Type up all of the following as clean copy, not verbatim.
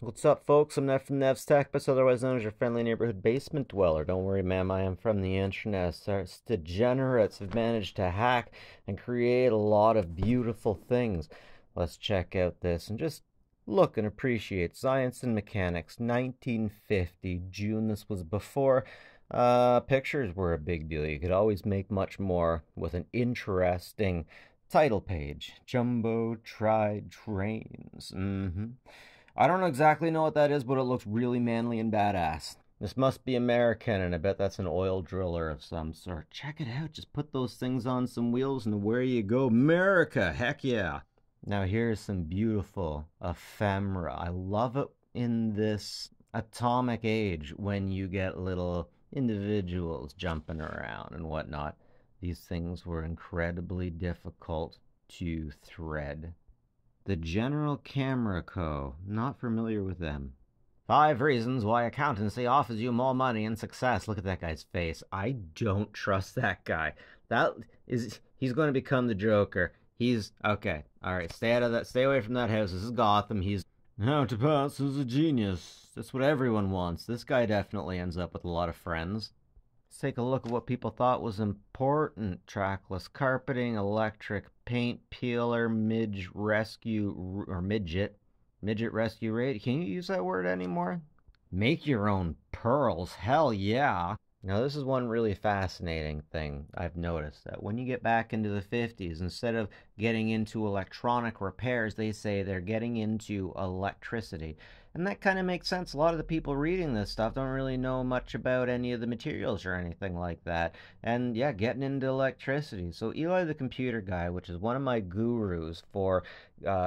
What's up, folks? I'm Nev from Nev's Tech, but otherwise known as your friendly neighborhood basement dweller. Don't worry, ma'am, I am from the internet. Such degenerates have managed to hack and create a lot of beautiful things. Let's check out this and just look and appreciate Science and Mechanics, 1950, June. This was before pictures were a big deal. You could always make much more with an interesting title page. Jumbo Tried Trains. I don't exactly know what that is, but it looks really manly and badass. This must be American, and I bet that's an oil driller of some sort. Check it out. Just put those things on some wheels, and away you go. America, heck yeah. Now here's some beautiful ephemera. I love it in this atomic age when you get little individuals jumping around and whatnot. These things were incredibly difficult to thread. The General Camera Co. Not familiar with them. 5 reasons why accountancy offers you more money and success. Look at that guy's face. I don't trust that guy. That is, he's going to become the Joker. He's, okay, all right, stay out of that, stay away from that house. This is Gotham. He's, how to pass as a genius. That's what everyone wants. This guy definitely ends up with a lot of friends. Let's take a look at what people thought was important. Trackless carpeting, electric paint peeler, midge rescue, or midget rescue rate. Can you use that word anymore? Make your own pearls, hell yeah. Now this is one really fascinating thing I've noticed, that when you get back into the 50s, instead of getting into electronic repairs, they say they're getting into electricity. And that kind of makes sense. A lot of the people reading this stuff don't really know much about any of the materials or anything like that. And yeah, getting into electricity. So Eli the computer guy, which is one of my gurus for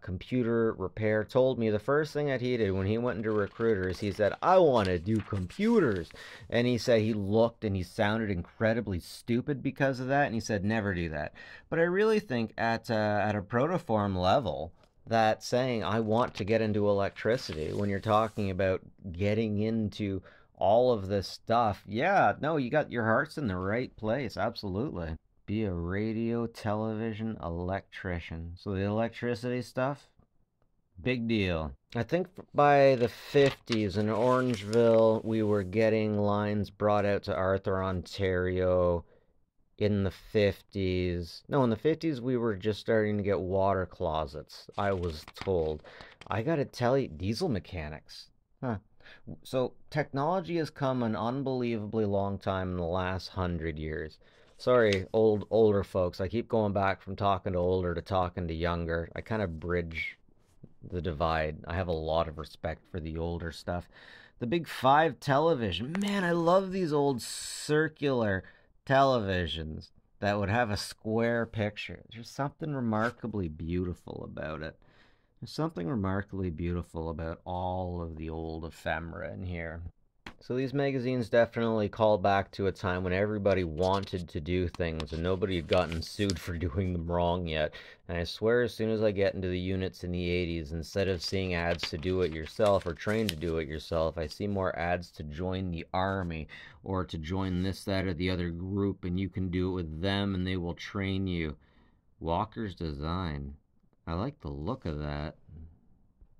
computer repair, told me the first thing that he did when he went into recruiters, he said, I want to do computers. And he said he looked and he sounded incredibly stupid because of that. And he said, never do that. But I really think at a protoform level, that saying, I want to get into electricity, when you're talking about getting into all of this stuff, yeah, no, you got your heart's in the right place, absolutely. Be a radio, television, electrician. So the electricity stuff, big deal. I think by the 50s in Orangeville, we were getting lines brought out to Arthur, Ontario. In the 50s, no, in the 50s, we were just starting to get water closets, I was told. I gotta tell you, diesel mechanics. Huh. So technology has come an unbelievably long time in the last 100 years. Sorry, older folks. I keep going back from talking to older to talking to younger. I kind of bridge the divide. I have a lot of respect for the older stuff. The big 5 television. Man, I love these old circular televisions that would have a square picture. There's something remarkably beautiful about it. There's something remarkably beautiful about all of the old ephemera in here. So these magazines definitely call back to a time when everybody wanted to do things and nobody had gotten sued for doing them wrong yet. And I swear, as soon as I get into the units in the 80s, instead of seeing ads to do it yourself or train to do it yourself, I see more ads to join the army or to join this, that, or the other group, and you can do it with them and they will train you. Walker's Design. I like the look of that.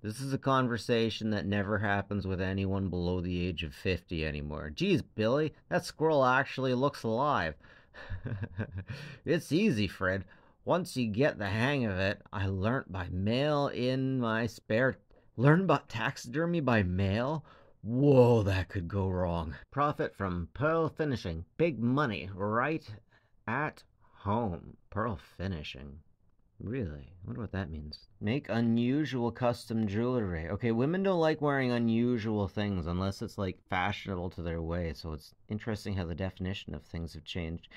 This is a conversation that never happens with anyone below the age of 50 anymore. Geez, Billy, that squirrel actually looks alive. It's easy, Fred. Once you get the hang of it, I learned by mail in my spare... Learn about taxidermy by mail? Whoa, that could go wrong. Profit from pearl finishing. Big money right at home. Pearl finishing. Really? I wonder what that means. Make unusual custom jewelry. Okay, women don't like wearing unusual things unless it's like fashionable to their way, so it's interesting how the definition of things have changed.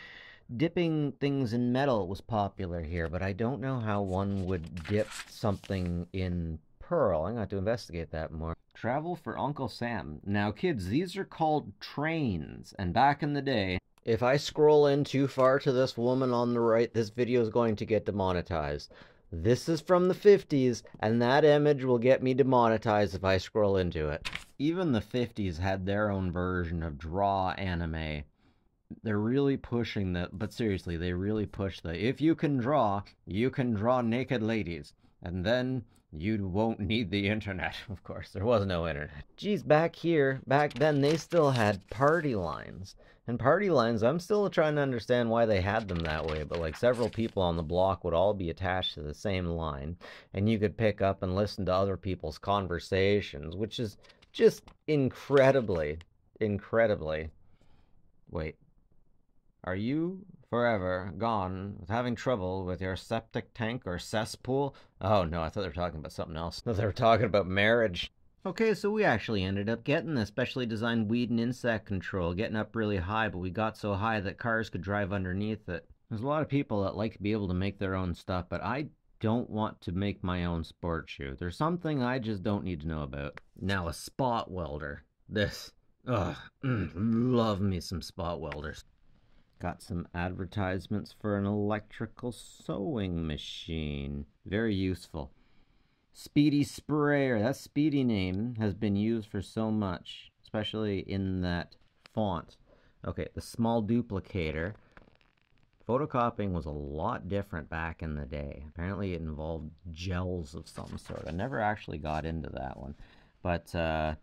Dipping things in metal was popular here, but I don't know how one would dip something in pearl. I'm gonna have to investigate that more. Travel for Uncle Sam. Now kids, these are called trains, and back in the day, if I scroll in too far to this woman on the right, this video is going to get demonetized. This is from the 50s, and that image will get me demonetized if I scroll into it. Even the 50s had their own version of draw anime. They're really pushing that, but seriously, they really push the, if you can draw naked ladies, and then You won't need the internet. Of course, there was no internet. Geez, back then they still had party lines. And party lines, I'm still trying to understand why they had them that way, but like several people on the block would all be attached to the same line, and you could pick up and listen to other people's conversations, which is just incredibly... Wait. Are you forever gone with having trouble with your septic tank or cesspool? Oh no, I thought they were talking about something else. I thought they were talking about marriage. Okay, so we actually ended up getting the specially designed weed and insect control, getting up really high, but we got so high that cars could drive underneath it. There's a lot of people that like to be able to make their own stuff, but I don't want to make my own sport shoe. There's something I just don't need to know about. Now a spot welder. This. Ugh. Love me some spot welders. Got some advertisements for an electrical sewing machine. Very useful. Speedy sprayer. That Speedy name has been used for so much, especially in that font. Okay, the small duplicator. Photocopying was a lot different back in the day. Apparently it involved gels of some sort. I never actually got into that one. But,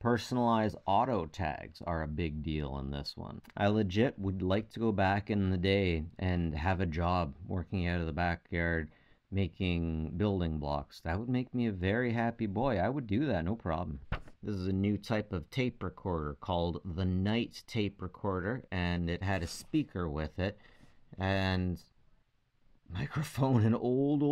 personalized auto tags are a big deal in this one. I legit would like to go back in the day and have a job working out of the backyard making building blocks. That would make me a very happy boy. I would do that, no problem. This is a new type of tape recorder called the Night Tape Recorder, and it had a speaker with it and microphone and old.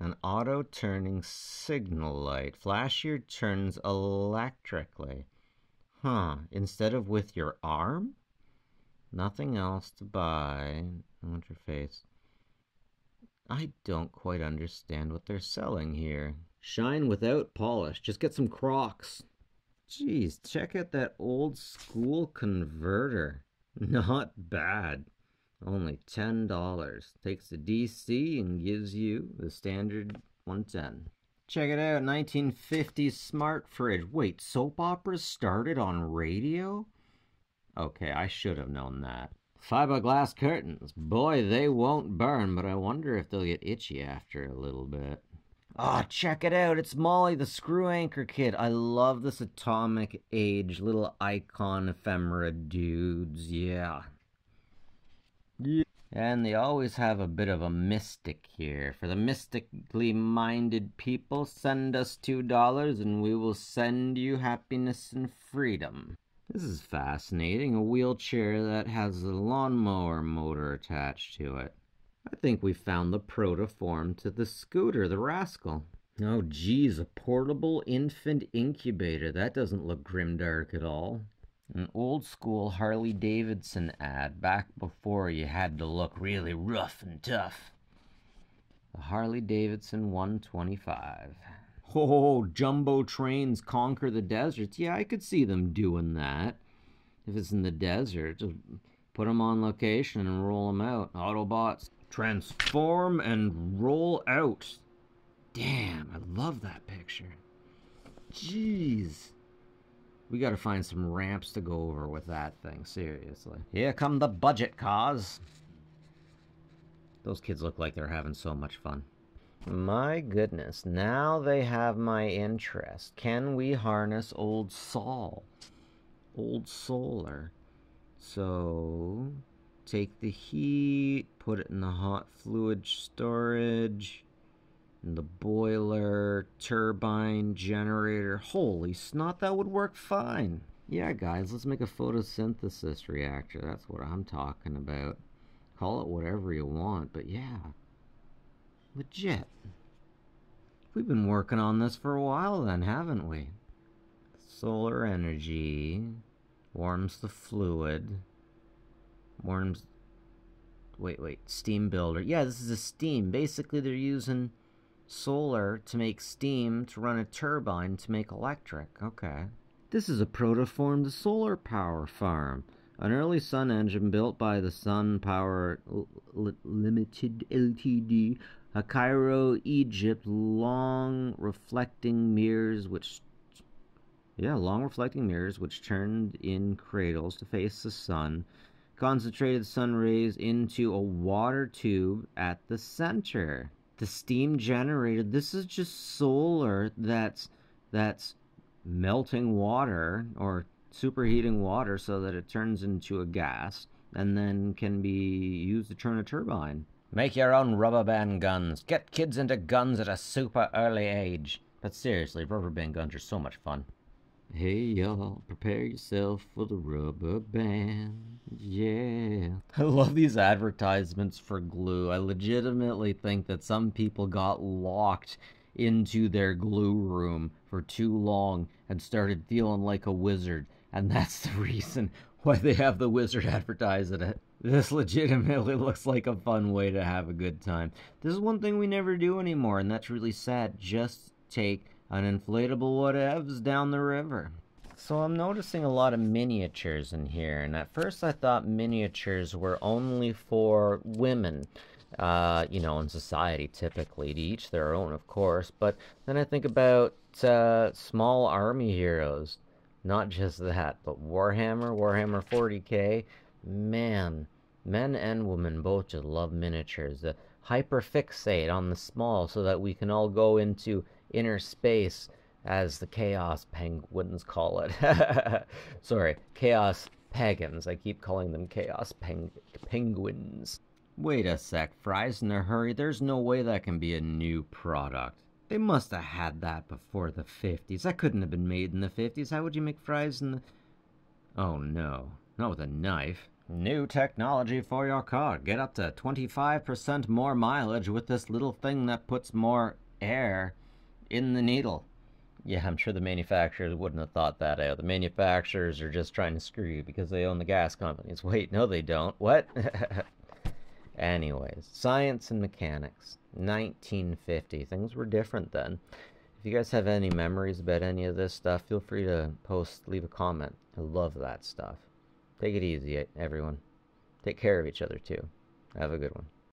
An auto-turning signal light. Flashier turns electrically. Huh. Instead of with your arm? Nothing else to buy. Interface. I don't quite understand what they're selling here. Shine without polish. Just get some Crocs. Jeez, check out that old school converter. Not bad. Only $10. Takes the DC and gives you the standard 110. Check it out, 1950s smart fridge. Wait, soap operas started on radio? Okay, I should have known that. Fiberglass curtains. Boy, they won't burn, but I wonder if they'll get itchy after a little bit. Oh, check it out. It's Molly, the screw anchor kid. I love this atomic age little icon ephemera dudes. Yeah. And they always have a bit of a mystic here. For the mystically minded people, send us $2 and we will send you happiness and freedom. This is fascinating. A wheelchair that has a lawnmower motor attached to it. I think we found the protoform to the scooter, the rascal. Oh geez, a portable infant incubator. That doesn't look grimdark at all. An old school Harley Davidson ad, back before you had to look really rough and tough. The Harley Davidson 125. Oh, jumbo trains conquer the deserts. Yeah, I could see them doing that. If it's in the desert, just put them on location and roll them out. Autobots, transform and roll out. Damn, I love that picture. Jeez. We gotta find some ramps to go over with that thing, seriously. Here come the budget cars. Those kids look like they're having so much fun. My goodness, now they have my interest. Can we harness old Sol? Old solar. So, take the heat, put it in the hot fluid storage. And the boiler, turbine, generator. Holy snot, that would work fine. Yeah, guys, let's make a photosynthesis reactor. That's what I'm talking about. Call it whatever you want, but yeah. Legit. We've been working on this for a while then, haven't we? Solar energy warms the fluid. Warms... Wait, steam builder. Yeah, this is a steam. Basically, they're using... solar to make steam to run a turbine to make electric. Okay. This is a protoform to solar power farm. An early sun engine built by the Sun Power Limited Ltd. A Cairo, Egypt, long reflecting mirrors which... Yeah, long reflecting mirrors which turned in cradles to face the sun. Concentrated sun rays into a water tube at the center. the steam generator. This is just solar that's melting water or superheating water so that it turns into a gas and then can be used to turn a turbine. Make your own rubber band guns. Get kids into guns at a super early age. But seriously, rubber band guns are so much fun. Hey y'all, prepare yourself for the rubber band, yeah. I love these advertisements for glue. I legitimately think that some people got locked into their glue room for too long and started feeling like a wizard. And that's the reason why they have the wizard advertise it. This legitimately looks like a fun way to have a good time. This is one thing we never do anymore, and that's really sad. Just take an inflatable whatevs down the river. So I'm noticing a lot of miniatures in here, and at first I thought miniatures were only for women, you know, in society typically, to each their own, of course, but then I think about small army heroes. Not just that, but Warhammer 40k, man, men and women both just love miniatures. The hyperfixate on the small so that we can all go into inner space, as the chaos penguins call it. Sorry, chaos pagans. I keep calling them chaos penguins. Wait a sec, Fry's in a hurry. There's no way that can be a new product. They must have had that before the 50s. That couldn't have been made in the 50s. How would you make fries in the... Oh no, not with a knife. New technology for your car. Get up to 25% more mileage with this little thing that puts more air in the needle. Yeah, I'm sure the manufacturers wouldn't have thought that out. The manufacturers are just trying to screw you because they own the gas companies. Wait, no they don't. What? Anyways, Science and Mechanics, 1950. Things were different then. If you guys have any memories about any of this stuff, feel free to post, leave a comment. I love that stuff. Take it easy, everyone. Take care of each other, too. Have a good one.